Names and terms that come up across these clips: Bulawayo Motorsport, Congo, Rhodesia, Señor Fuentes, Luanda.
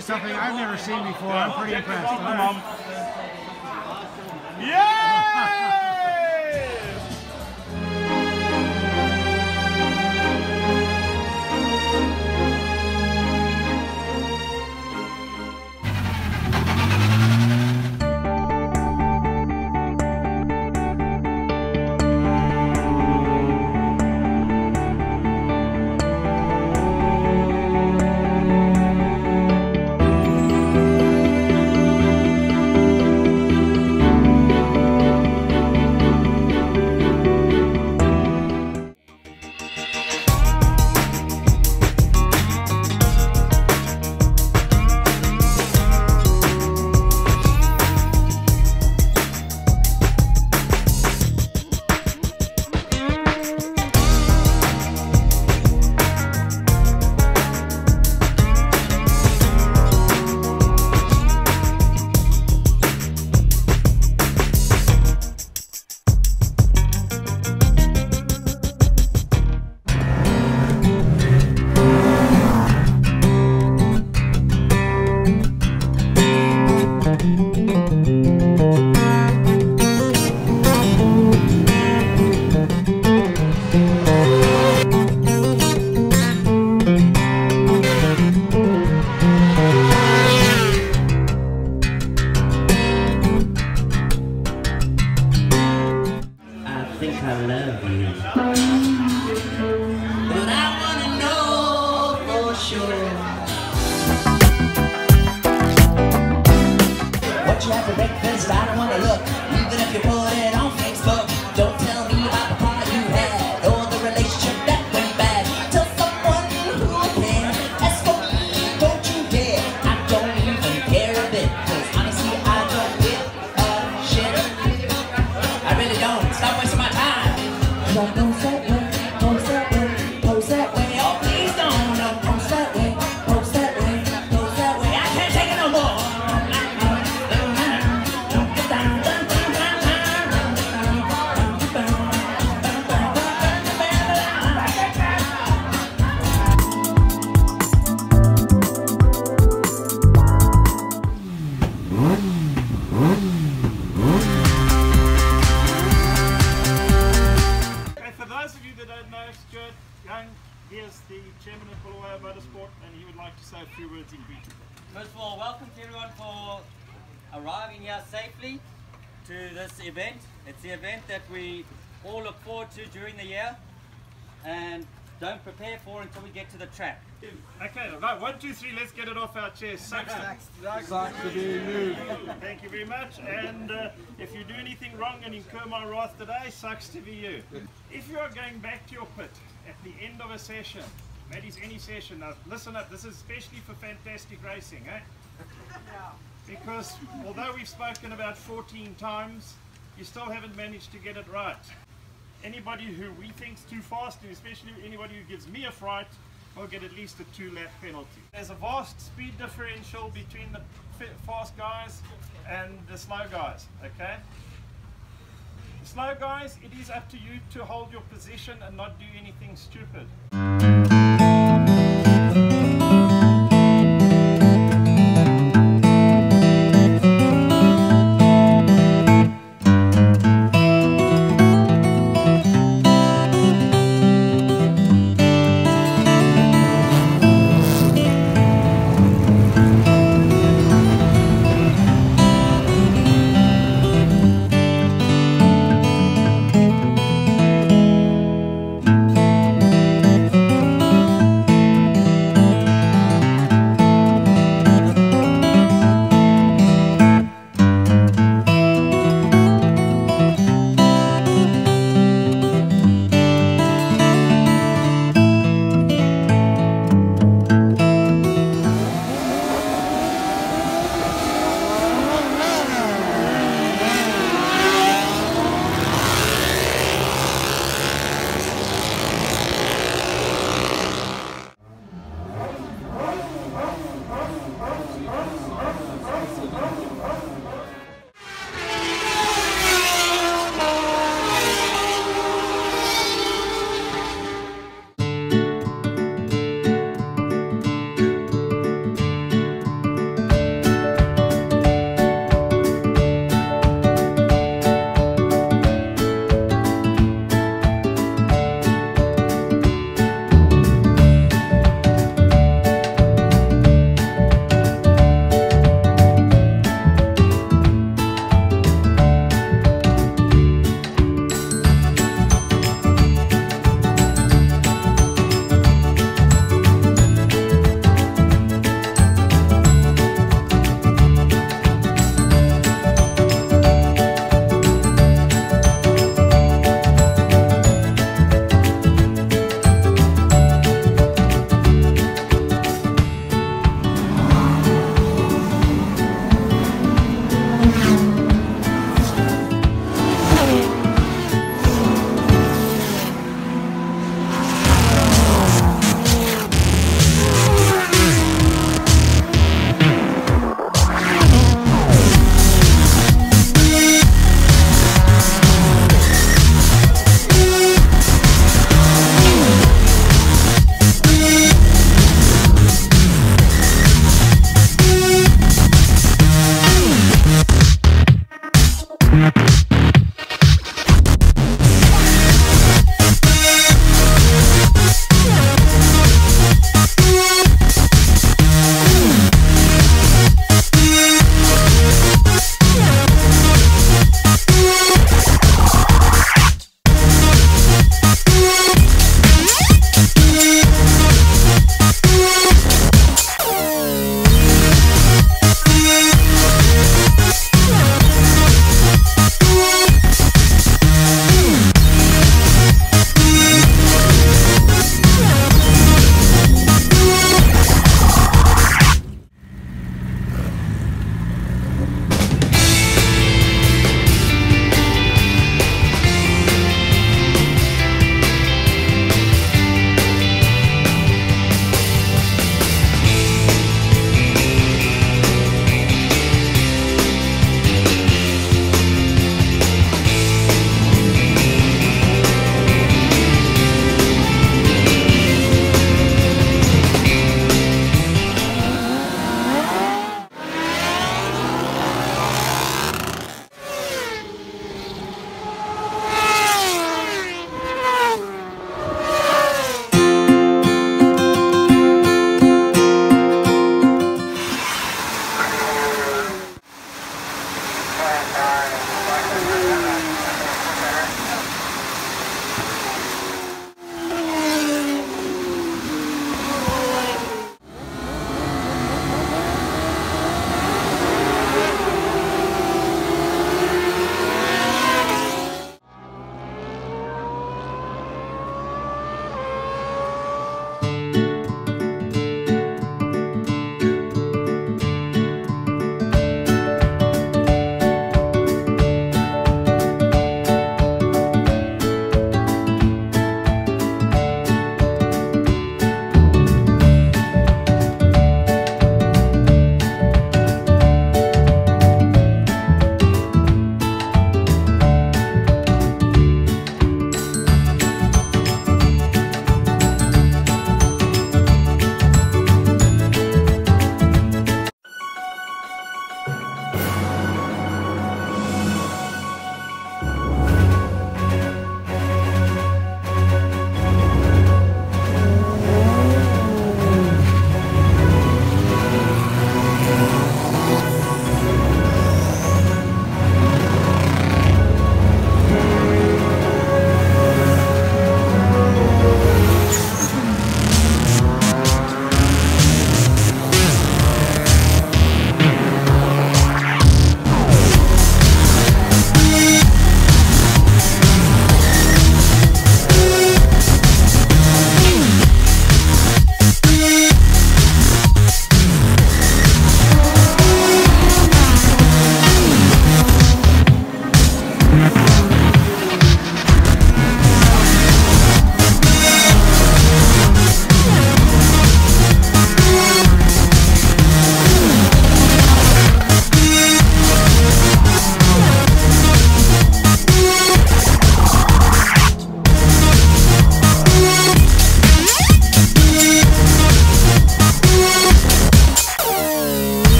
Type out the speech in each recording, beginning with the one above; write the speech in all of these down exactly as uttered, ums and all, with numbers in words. do something I've never seen before. I'm pretty impressed. All right. Yeah! He is the chairman of Bulawayo Motorsport, and he would like to say a few words in greeting. First of all, welcome to everyone for arriving here safely to this event. It's the event that we all look forward to during the year and don't prepare for until we get to the track. Okay, right, one, two, three, let's get it off our chairs. Sucks to, Sucks to be you. Thank you very much, and uh, if you do anything wrong and incur my wrath today, sucks to be you. If you are going back to your pit at the end of a session, that is any session, now listen up, this is especially for fantastic racing, eh? Because although we've spoken about fourteen times, you still haven't managed to get it right. Anybody who we think's too fast, and especially anybody who gives me a fright, will get at least a two lap penalty. There's a vast speed differential between the fast guys and the slow guys, okay? The slow guys, it is up to you to hold your position and not do anything stupid.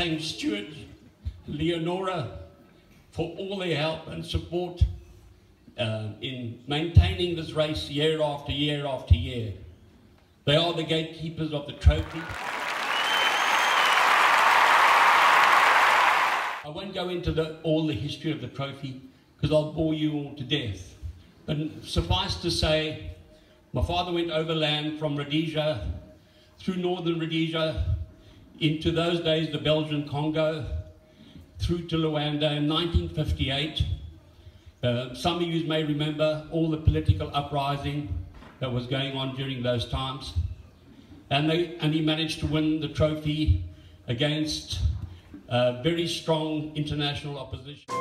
thank Stuart, Leonora, for all their help and support uh, in maintaining this race year after year after year. They are the gatekeepers of the trophy. I won't go into the, all the history of the trophy, because I'll bore you all to death. But suffice to say, my father went overland from Rhodesia, through northern Rhodesia, into those days the Belgian Congo, through to Luanda in nineteen fifty-eight. Uh, some of you may remember all the political uprising that was going on during those times. And, they, and he managed to win the trophy against uh, very strong international opposition.